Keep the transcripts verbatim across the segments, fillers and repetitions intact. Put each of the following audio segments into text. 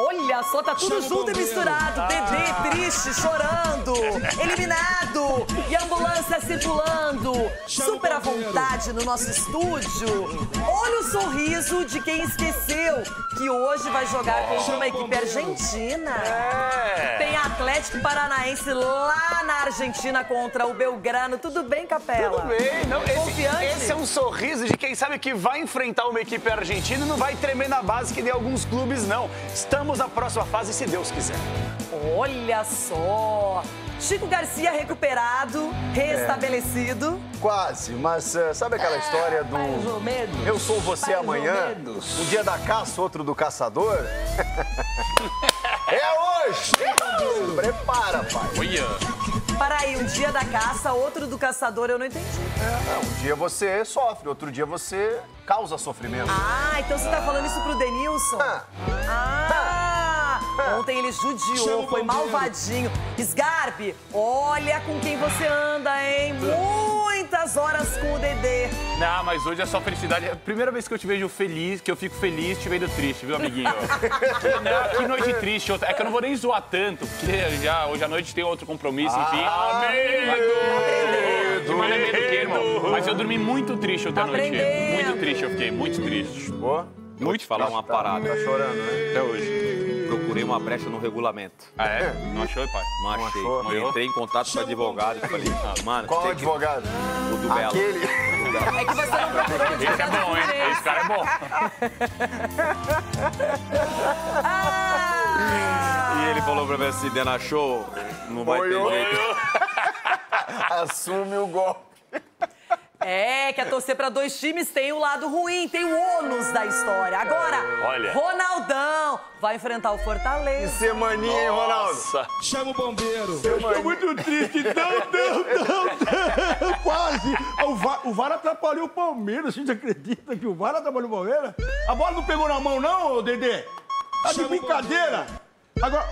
Olha só, tá tudo Chama junto e misturado. Ah. Dedê triste, chorando, eliminado e a ambulância circulando. Chama Super à vontade no nosso estúdio. Olha o sorriso de quem esqueceu que hoje vai jogar oh, contra uma equipe argentina. É. Tem Atlético Paranaense lá na Argentina contra o Belgrano. Tudo bem, Capela? Tudo bem. Não, esse, esse é um sorriso de quem sabe que vai enfrentar uma equipe argentina e não vai tremer na base que nem alguns clubes, não. Estamos Vamos à próxima fase, se Deus quiser. Olha só! Chico Garcia recuperado, reestabelecido. É, quase, mas uh, sabe aquela é, história do... Mais ou menos. Eu sou você mais amanhã, um dia da caça, outro do caçador. É hoje! Uh! Prepara, pai. Olha. Para aí, um dia da caça, outro do caçador, eu não entendi. É, um dia você sofre, outro dia você causa sofrimento. Ah, então você tá falando isso pro Denilson? Ah! ah. ah. Ontem ele judiou, foi malvadinho. Sgarbi, olha com quem você anda, hein? Muitas horas com o Dedê. Não, mas hoje é só felicidade. É a primeira vez que eu te vejo feliz, que eu fico feliz te vendo triste, viu, amiguinho? Não, que noite triste. É que eu não vou nem zoar tanto, porque já, hoje à noite tem outro compromisso, enfim. Ah, medo! Mas é medo que, irmão? Mas eu dormi muito triste ontem à noite. Muito triste eu fiquei, muito triste. Boa? Muito falar uma parada. Tá chorando, né? Até hoje. Procurei uma brecha no regulamento. Ah, é? Não achou, pai? Não achei. Não achou, eu entrei em contato com o advogado e falei, ah, mano... Qual advogado? Que... O do Belo. Aquele. É que você não procurou advogado. Esse é bom, hein? Esse cara é bom. E ele falou pra mim assim, Dena, achou? Não vai oi, ter oi, jeito. Oi. Assume o golpe. É, que a torcer pra dois times tem o lado ruim, tem o ônus da história. Agora, olha. Ronaldão vai enfrentar o Fortaleza. Que semaninha, hein, Ronaldo? Chama o bombeiro. Eu estou muito triste. Não, não, não, não. Quase. O VAR, o VAR atrapalhou o Palmeiras. Vocês acreditam que o VAR atrapalhou o Palmeiras? A bola não pegou na mão, não, Dedê? Tá de brincadeira. Agora.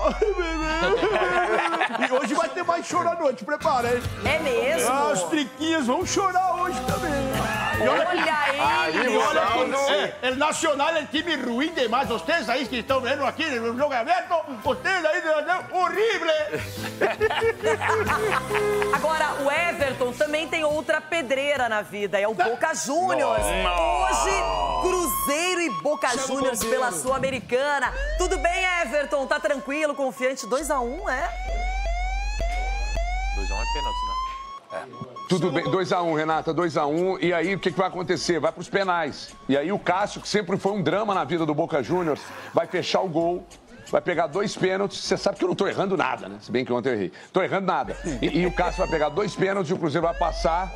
E hoje vai ter mais choro à noite, prepara, hein? É mesmo? Ah, os triquinhas vão chorar hoje também. Olha, olha aí! Aí olha não, é, é Nacional é time ruim demais. Vocês aí que estão vendo aqui no Jogo Aberto, vocês aí, horrível! Agora, o Everton também tem outra pedreira na vida. É o Boca Juniors. Hoje, Cruzeiro e Boca Juniors pela Sul-Americana. Tudo bem, Everton? Tá tranquilo? Tranquilo, confiante, dois a um, é? dois a um é pênalti, né? É. Tudo bem, dois a um, Renata, dois a um. E aí, o que, que vai acontecer? Vai pros penais. E aí o Cássio, que sempre foi um drama na vida do Boca Juniors, vai fechar o gol, vai pegar dois pênaltis. Você sabe que eu não tô errando nada, né? Se bem que ontem eu errei. Tô errando nada. E, e o Cássio vai pegar dois pênaltis, o Cruzeiro vai passar.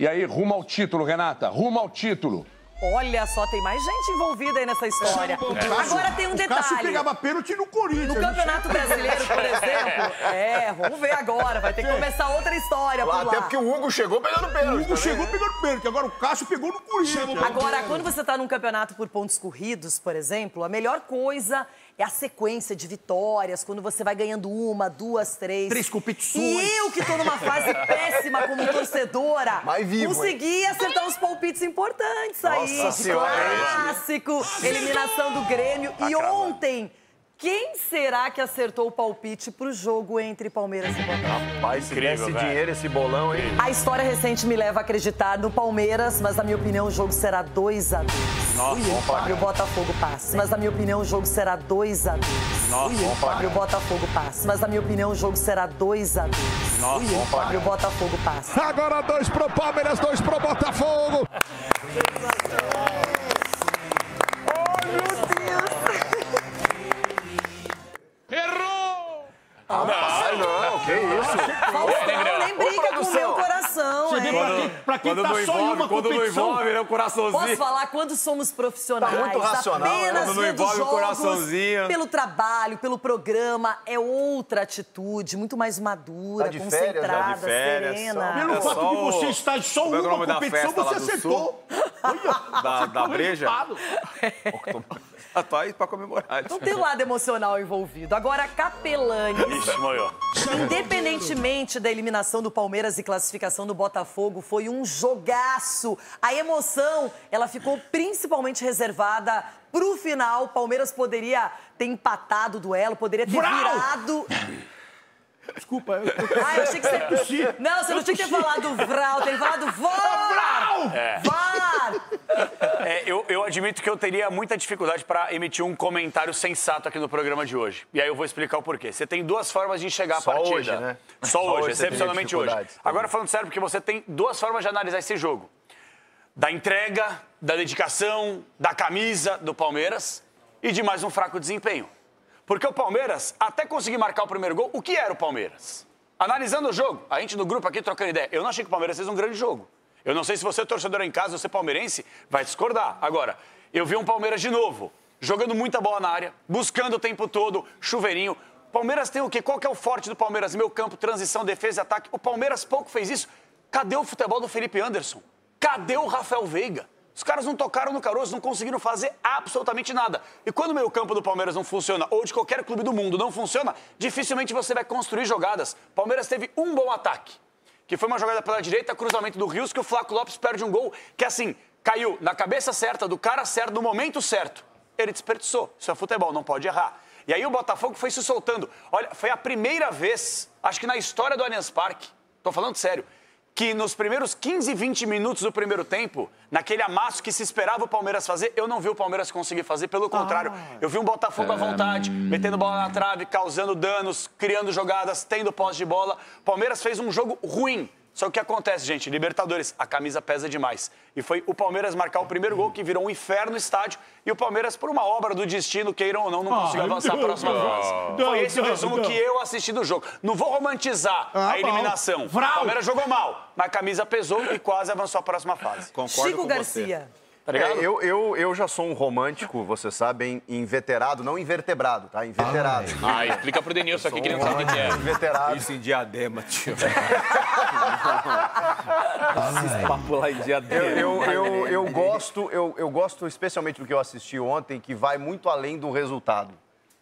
E aí, rumo ao título, Renata, rumo ao título. Olha só, tem mais gente envolvida aí nessa história. É. Agora tem um detalhe. O Cássio pegava pênalti no Corinthians. No Campeonato Brasileiro, por exemplo. É, vamos ver agora. Vai ter que começar outra história por lá. Até porque o Hugo chegou pegando pênalti. O Hugo chegou pegando pênalti. Agora o Cássio pegou no Corinthians. Agora, quando você tá num campeonato por pontos corridos, por exemplo, a melhor coisa é a sequência de vitórias, quando você vai ganhando uma, duas, três. Três competições. E eu, que tô numa fase péssima como torcedora, vivo, consegui hein? acertar uns palpites importantes. Nossa aí. Nossa senhora. Clássico, eliminação do Grêmio. Tá e cravando. Ontem, quem será que acertou o palpite pro jogo entre Palmeiras e Botafogo? Rapaz, se der esse dinheiro, esse bolão, hein? A história recente me leva a acreditar no Palmeiras, mas na minha opinião o jogo será dois a dois. Nossa, e o Botafogo passa. Mas na minha opinião o jogo será dois a dois. Nossa, e o Botafogo passa. Mas na minha opinião o jogo será dois a dois. Nossa, e o Botafogo passa. Agora dois pro Palmeiras, dois pro Botafogo. Oh, meu Deus! Errou! Ah, não, não, não, que isso? Faustão, nem brinca com o meu coração, hein? Quando, pra quem tá só envolve, em uma quando competição... Quando não envolve, né, o coraçãozinho... Posso falar, quando somos profissionais, tá muito racional, apenas quando não envolve jogos, o coraçãozinho... Pelo trabalho, pelo programa, é outra atitude, muito mais madura, tá concentrada, férias, tá férias, serena... Pelo é fato de você estar só em uma competição, você acertou. Da breja? Rapaz, pra comemorar. Não tem lado emocional envolvido. Agora, Capelanes. Independentemente da eliminação do Palmeiras e classificação do Botafogo, foi um jogaço. A emoção, ela ficou principalmente reservada pro final. O Palmeiras poderia ter empatado o duelo, poderia ter Brau! virado... Desculpa, eu... Ah, eu achei que você... Não, você não tinha que ter falado Vral, tem que falar do V A R! É. V A R! É, eu, eu admito que eu teria muita dificuldade para emitir um comentário sensato aqui no programa de hoje. E aí eu vou explicar o porquê. Você tem duas formas de enxergar Só a partida. Hoje, né? Só, Só hoje, excepcionalmente hoje. Agora, falando sério, porque você tem duas formas de analisar esse jogo. Da entrega, da dedicação, da camisa do Palmeiras e de mais um fraco desempenho. Porque o Palmeiras, até conseguir marcar o primeiro gol, o que era o Palmeiras? Analisando o jogo, a gente no grupo aqui trocando ideia, eu não achei que o Palmeiras fez um grande jogo. Eu não sei se você é torcedor em casa, você é palmeirense, vai discordar. Agora, eu vi um Palmeiras de novo, jogando muita bola na área, buscando o tempo todo, chuveirinho. Palmeiras tem o quê? Qual que é o forte do Palmeiras? Meio campo, transição, defesa e ataque. O Palmeiras pouco fez isso. Cadê o futebol do Felipe Anderson? Cadê o Rafael Veiga? Os caras não tocaram no caroço, não conseguiram fazer absolutamente nada. E quando o meio campo do Palmeiras não funciona, ou de qualquer clube do mundo não funciona, dificilmente você vai construir jogadas. Palmeiras teve um bom ataque, que foi uma jogada pela direita, cruzamento do Rios, que o Flaco Lopes perde um gol que, assim, caiu na cabeça certa, do cara certo, no momento certo. Ele desperdiçou. Isso é futebol, não pode errar. E aí o Botafogo foi se soltando. Olha, foi a primeira vez, acho que na história do Allianz Parque, tô falando sério, que nos primeiros quinze, vinte minutos do primeiro tempo, naquele amasso que se esperava o Palmeiras fazer, eu não vi o Palmeiras conseguir fazer, pelo contrário. Ah, eu vi um Botafogo é... à vontade, metendo bola na trave, causando danos, criando jogadas, tendo posse de bola. Palmeiras fez um jogo ruim. Só que o que acontece, gente, Libertadores, a camisa pesa demais. E foi o Palmeiras marcar o primeiro gol, que virou um inferno no estádio, e o Palmeiras, por uma obra do destino, queiram ou não, não conseguiu ah, avançar a próxima fase. Foi esse o resumo que eu assisti do jogo. Não vou romantizar ah, a eliminação. Bom. O Palmeiras jogou mal. Mas a camisa pesou e quase avançou a próxima fase. Concordo Chico com Garcia. Você. Tá ligado? É, eu, eu, eu já sou um romântico, você sabe, inveterado, não invertebrado, tá? Inveterado. Ah, ah explica pro Denilson aqui que ele não sabe o que é. Inveterado. Isso em diadema, tio. Esses papos lá em diadema. Eu, eu, eu, eu, gosto, eu, eu gosto especialmente do que eu assisti ontem, que vai muito além do resultado.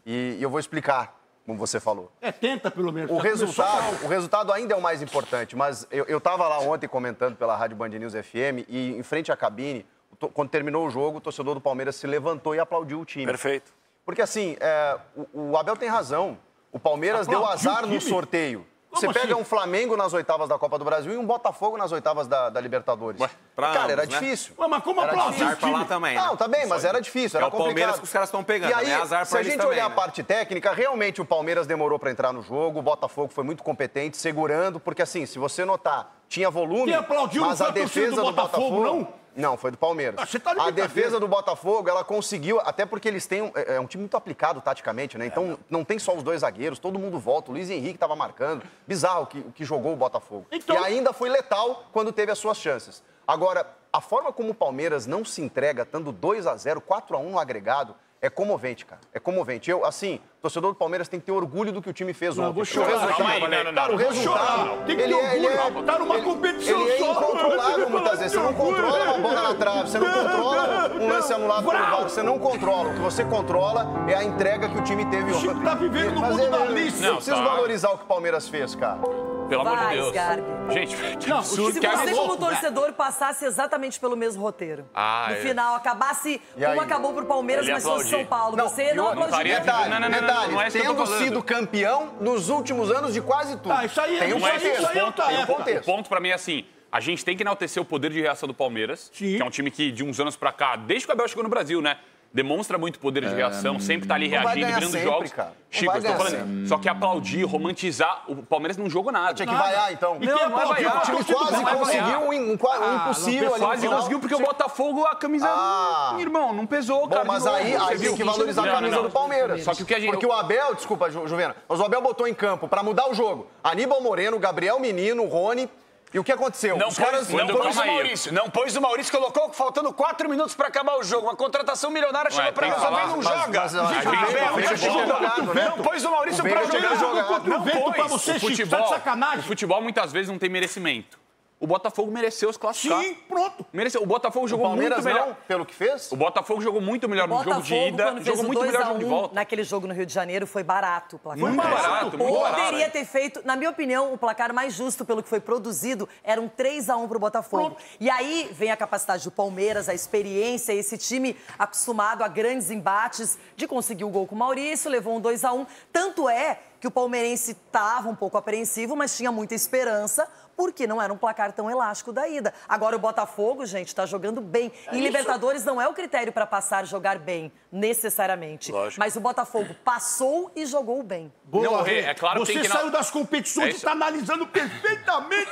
E, e eu vou explicar. Como você falou. É, tenta pelo menos. O resultado, o resultado ainda é o mais importante, mas eu estava lá ontem comentando pela Rádio Band News F M e em frente à cabine, quando terminou o jogo, o torcedor do Palmeiras se levantou e aplaudiu o time. Perfeito. Porque assim, é, o, o Abel tem razão, o Palmeiras aplaudiu deu azar no sorteio. Como você assim? Pega um Flamengo nas oitavas da Copa do Brasil e um Botafogo nas oitavas da, da Libertadores. Ué, cara, ambos, era difícil. Né? Mas como aplaudir o time? Também, né? Não, tá bem, mas era difícil, era é complicado. É o Palmeiras que os caras estão pegando, e aí, é azar pra eles também. Se a gente também, olhar né? a parte técnica, realmente o Palmeiras demorou pra entrar no jogo, o Botafogo foi muito competente, segurando, porque assim, se você notar, tinha volume, mas a defesa do Botafogo... Do Botafogo não? Não, foi do Palmeiras. Ah, tá a defesa do Botafogo, ela conseguiu, até porque eles têm... Um, é um time muito aplicado taticamente, né? Então, não tem só os dois zagueiros, todo mundo volta. O Luiz Henrique estava marcando. Bizarro que, que jogou o Botafogo. Então... E ainda foi letal quando teve as suas chances. Agora, a forma como o Palmeiras não se entrega, estando dois a zero, quatro a um no agregado, é comovente, cara. É comovente. Eu, assim, o torcedor do Palmeiras tem que ter orgulho do que o time fez ontem. Não, vou chorar. O resultado... Ele é... Ele é... Tá numa competição só. Ele é incontrolável muitas vezes. Você não controla uma bola na trave. Você não controla um lance anulado pelo V A R. Você não controla. O que você controla é a entrega que o time teve ontem. O Chico tá vivendo no mundo da lista. Eu preciso valorizar o que o Palmeiras fez, cara. Pelo amor de Deus. Gente, que absurdo. Se você, como torcedor, passasse exatamente pelo mesmo roteiro. No final, acabasse... Como acabou pro Palmeiras, mas fosse São Paulo. Você não aplaudiria. Detalhe, é tendo sido campeão nos últimos anos de quase tudo. Ah, isso aí é, tem um contexto. O ponto pra mim é assim, a gente tem que enaltecer o poder de reação do Palmeiras, Sim. que é um time que de uns anos pra cá, desde que o Abel chegou no Brasil, né? Demonstra muito poder de reação, é, sempre tá ali reagindo, virando sempre, jogos. Cara. Chico, eu tô falando. Sempre. Só que aplaudir, romantizar, o Palmeiras não jogou nada. Tinha que vaiar, então. E não, não, não é vaiar. O time quase conseguiu um, um, um ah, impossível não, ali. Quase conseguiu, porque o Botafogo, a camisa... Ah. Não, irmão, não pesou, Bom, cara. Mas aí, aí tem que valorizar não, a camisa não, não. do Palmeiras. Só que o que a gente... Porque o Abel, desculpa, Juvena, mas o Abel botou em campo pra mudar o jogo. Aníbal Moreno, Gabriel Menino, Rony... E o que aconteceu? Não, os pôs, caras, não, não pôs o Maurício. Não pôs o Maurício, colocou faltando quatro minutos pra acabar o jogo. Uma contratação milionária chegou pra ele, também não joga. Não pôs o Maurício pra jogar. Não pôs. O futebol muitas vezes não tem merecimento. o Botafogo mereceu se classificar. Sim, pronto. Mereceu. O Botafogo jogou muito melhor. Pelo que fez? O Botafogo jogou muito melhor no jogo de ida, jogou muito melhor no jogo de volta. Naquele jogo no Rio de Janeiro foi barato o placar. Muito barato, muito barato. Poderia ter feito, na minha opinião, o placar mais justo pelo que foi produzido era um três a um pro Botafogo. E aí vem a capacidade do Palmeiras, a experiência, esse time acostumado a grandes embates, de conseguir o gol com o Maurício, levou um dois a um. Tanto é que o palmeirense estava um pouco apreensivo, mas tinha muita esperança, porque não era um placar tão elástico da ida. Agora o Botafogo, gente, está jogando bem. É em isso. Libertadores não é o critério para passar jogar bem, necessariamente. Lógico. Mas o Botafogo passou e jogou bem. Boa, não, é, é claro, você tem que saiu das competições é e está analisando perfeitamente.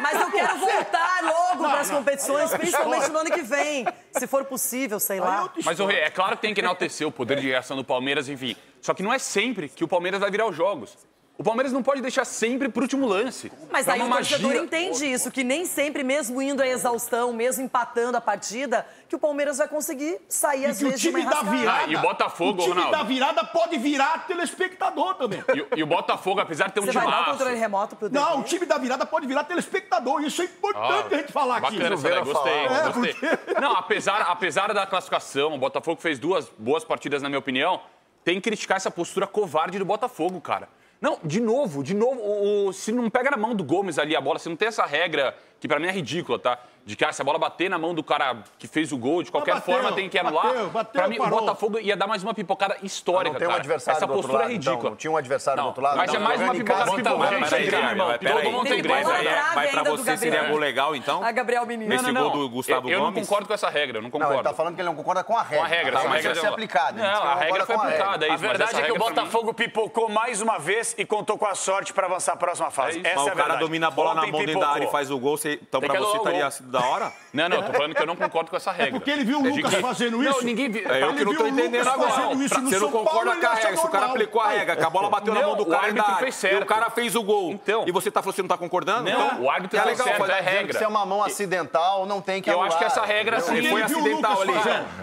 Mas eu quero voltar logo para as competições, não, principalmente no ano que vem, se for possível, sei lá. Mas, o Rê, é claro que tem que enaltecer o poder de reação do Palmeiras, enfim. Só que não é sempre que o Palmeiras vai virar os jogos. O Palmeiras não pode deixar sempre pro último lance. Mas aí o torcedor entende isso, que nem sempre, mesmo indo à exaustão, mesmo empatando a partida, que o Palmeiras vai conseguir sair às vezes de uma enrascada. E o time da virada, ah, e o Botafogo, o time Ronaldo. da virada pode virar telespectador também. E, e o Botafogo, apesar de ter um timaço... Você vai dar o controle remoto pro Dedê? Não, o time da virada pode virar telespectador. Isso é importante ah, a gente falar aqui. Bacana, isso, né? Gostei, é, gostei. Porque... Não, apesar, apesar da classificação, o Botafogo fez duas boas partidas, na minha opinião, tem que criticar essa postura covarde do Botafogo, cara. Não, de novo, de novo, o, o, se não pega na mão do Gomes ali a bola, se não tem essa regra, que pra mim é ridícula, tá? De que ah, se a bola bater na mão do cara que fez o gol, de qualquer ah, bateu, forma tem que anular. Bateu, bateu, pra mim, parou. O Botafogo ia dar mais uma pipocada histórica, cara. Não tem um adversário essa do postura outro lado, é ridícula. Então, não tinha um adversário não, do outro lado. Mas não, é mais uma pipocada histórica. Todo mundo tem Grêmio. Mas pra você seria gol legal, então? A Gabriel Menino. Nesse gol do Gustavo Gomes? Eu não concordo com essa regra, eu não concordo. Ele tá falando que ele não concorda com a regra. A regra foi aplicada. Não, a regra foi aplicada. A verdade é que o Botafogo pipocou mais uma vez e contou com a sorte para avançar a próxima fase. É essa mas é o cara domina a bola Ontem na mão dentro da área e faz o gol, então para você estaria sido da hora? Não, não, tô falando que eu não concordo com essa regra. É porque ele viu o é Lucas que... fazendo isso? Não, ninguém viu. É, eu ele que não tô entendendo agora. Não. Você não São concorda Paulo, com a regra, se o cara aplicou a regra, que a bola bateu não, na mão do cara da área, e o cara fez o gol. Então. E você tá falando que você não tá concordando? Não, então, o árbitro tá certo, é regra. Se é uma mão acidental, não tem que anular. Eu acho que essa regra sim foi acidental ali.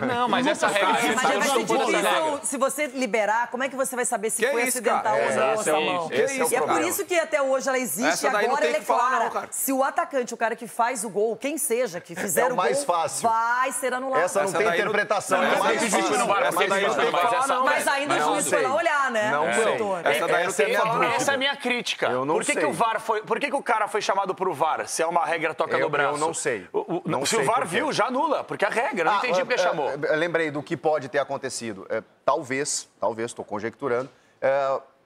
Não, mas essa regra... Se você liberar, como é que você vai saber se foi acidental ou não? Esse, esse é o e é por isso que até hoje ela existe, agora ela é clara. Não, se o atacante, o cara que faz o gol, quem seja, que fizer é o, o mais gol, fácil. vai ser anulado. Essa não essa tem interpretação. Não, não, é mais fácil. Não, essa daí não tem falar, não. Mas ainda não, o juiz foi lá olhar, né? Não, não é. Essa daí não tem falar. Essa é a minha crítica. Eu não por que sei. Que o VAR foi, por que, que o cara foi chamado pro VAR, se é uma regra toca eu, no braço? Eu não sei. O, não se sei o VAR viu, já anula, porque a regra, não entendi porque chamou. Lembrei do que pode ter acontecido. Talvez, talvez, estou conjecturando,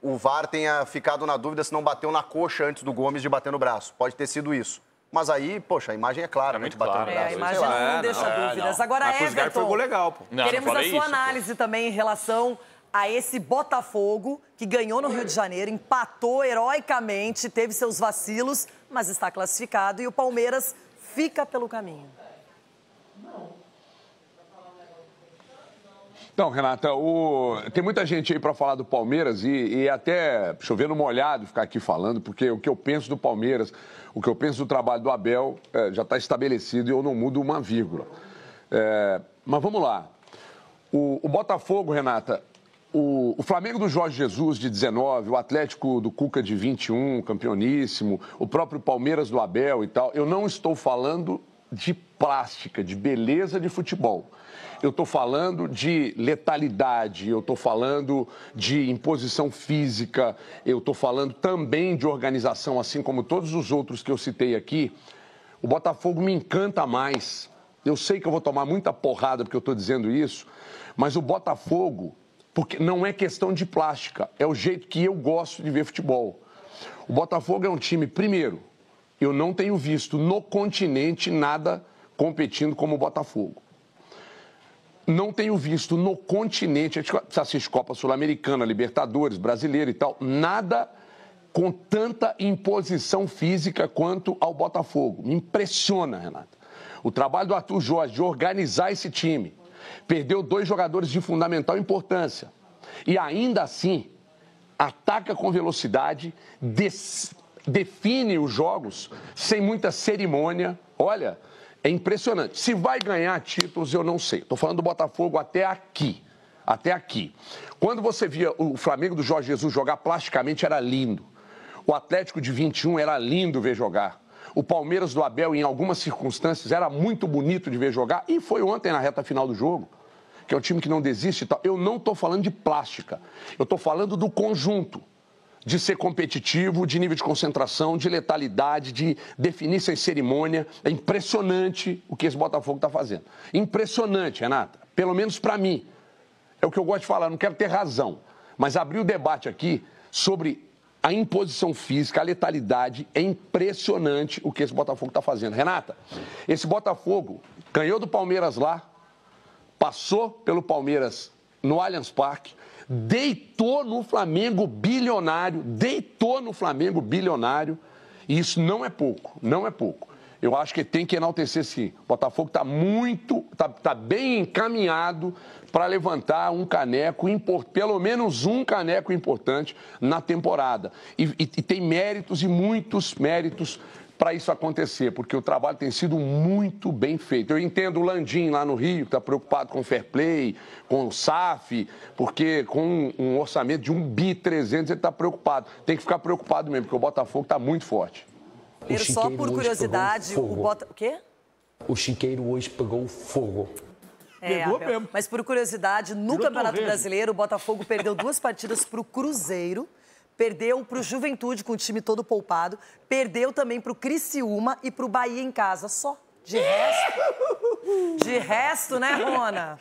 o VAR tenha ficado na dúvida se não bateu na coxa antes do Gomes de bater no braço. Pode ter sido isso. Mas aí, poxa, a imagem é clara, é muito bateu claro. no braço. É, a imagem não, não deixa é, dúvidas. Não. Agora, mas Everton, foi gol legal, pô. Não, queremos a sua isso, análise pô. também em relação a esse Botafogo que ganhou no Rio de Janeiro, empatou heroicamente, teve seus vacilos, mas está classificado e o Palmeiras fica pelo caminho. Então, Renata, o... tem muita gente aí para falar do Palmeiras e, e até chovendo molhado ficar aqui falando, porque o que eu penso do Palmeiras, o que eu penso do trabalho do Abel é, já está estabelecido e eu não mudo uma vírgula. É, mas vamos lá. O, o Botafogo, Renata, o, o Flamengo do Jorge Jesus de dezenove, o Atlético do Cuca de vinte e um, campeoníssimo, o próprio Palmeiras do Abel e tal, eu não estou falando de plástica, de beleza de futebol. Eu estou falando de letalidade, eu estou falando de imposição física, eu estou falando também de organização, assim como todos os outros que eu citei aqui. O Botafogo me encanta mais. Eu sei que eu vou tomar muita porrada porque eu estou dizendo isso, mas o Botafogo, porque não é questão de plástica, é o jeito que eu gosto de ver futebol. O Botafogo é um time, primeiro, eu não tenho visto no continente nada competindo como o Botafogo. Não tenho visto no continente, você assiste Copa Sul-Americana, Libertadores, Brasileiro e tal, nada com tanta imposição física quanto ao Botafogo. Me impressiona, Renata. O trabalho do Arthur Jorge de organizar esse time. Perdeu dois jogadores de fundamental importância. E ainda assim, ataca com velocidade, des... define os jogos sem muita cerimônia. Olha... É impressionante. Se vai ganhar títulos, eu não sei. Estou falando do Botafogo até aqui. Até aqui. Quando você via o Flamengo do Jorge Jesus jogar plasticamente, era lindo. O Atlético de vinte e um era lindo ver jogar. O Palmeiras do Abel, em algumas circunstâncias, era muito bonito de ver jogar. E foi ontem, na reta final do jogo, que é um time que não desiste e tal. Eu não estou falando de plástica. Eu estou falando do conjunto. De ser competitivo, de nível de concentração, de letalidade, de definir sem cerimônia. É impressionante o que esse Botafogo está fazendo. Impressionante, Renata. Pelo menos para mim. É o que eu gosto de falar, não quero ter razão. Mas abrir o debate aqui sobre a imposição física, a letalidade, é impressionante o que esse Botafogo está fazendo. Renata, esse Botafogo ganhou do Palmeiras lá, passou pelo Palmeiras no Allianz Parque, deitou no Flamengo bilionário, deitou no Flamengo bilionário, e isso não é pouco, não é pouco. Eu acho que tem que enaltecer sim. O Botafogo está muito, está tá bem encaminhado para levantar um caneco, pelo menos um caneco importante na temporada. E, e, e tem méritos e muitos méritos para isso acontecer, porque o trabalho tem sido muito bem feito. Eu entendo o Landim lá no Rio, que está preocupado com o fair play, com o S A F, porque com um orçamento de um bi trezentos ele está preocupado. Tem que ficar preocupado mesmo, porque o Botafogo está muito forte. Primeiro, só por curiosidade, o Botafogo... O quê? O chiqueiro hoje pegou fogo. É, pegou Abel. Mesmo. Mas por curiosidade, no Virou Campeonato Brasileiro, o Botafogo perdeu duas partidas para o Cruzeiro. Perdeu para o Juventude, com o time todo poupado. Perdeu também para o Criciúma e para o Bahia em casa. Só. De resto... De resto, né, Rona?